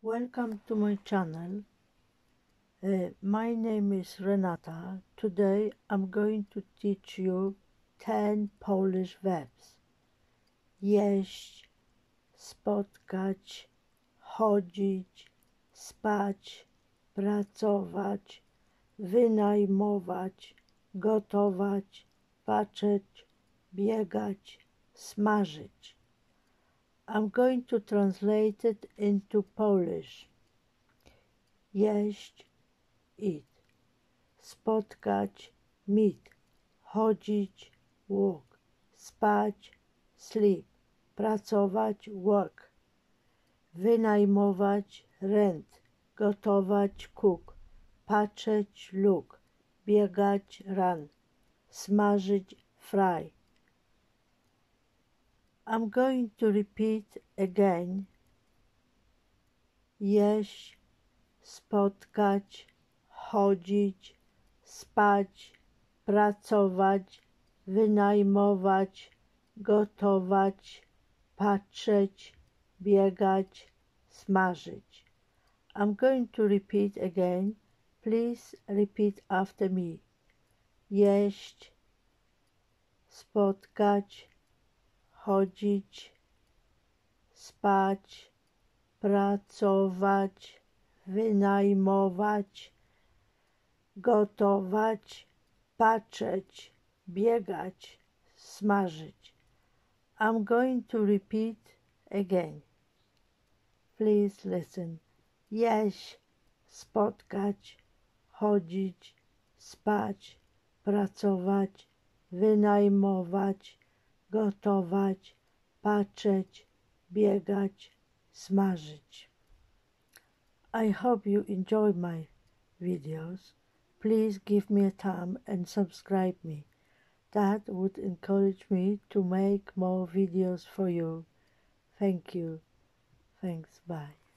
Welcome to my channel. My name is Renata. Today I'm going to teach you 10 Polish verbs. Jeść, spotkać, chodzić, spać, pracować, wynajmować, gotować, patrzeć, biegać, smażyć. I'm going to translate it into Polish. Jeść, eat. Spotkać, meet. Chodzić, walk. Spać, sleep. Pracować, work. Wynajmować, rent. Gotować, cook. Patrzeć, look. Biegać, run. Smażyć, fry. I'm going to repeat again. Jeść, spotkać, chodzić, spać, pracować, wynajmować, gotować, patrzeć, biegać, smażyć. I'm going to repeat again. Please repeat after me. Jeść, spotkać, chodzić, spać, pracować, wynajmować, gotować, patrzeć, biegać, smażyć. I'm going to repeat again. Please listen. Jeść, spotkać, chodzić, spać, pracować, wynajmować, gotować, patrzeć, biegać, smażyć. I hope you enjoy my videos. Please give me a thumb and subscribe me. That would encourage me to make more videos for you. Thank you. Thanks. Bye.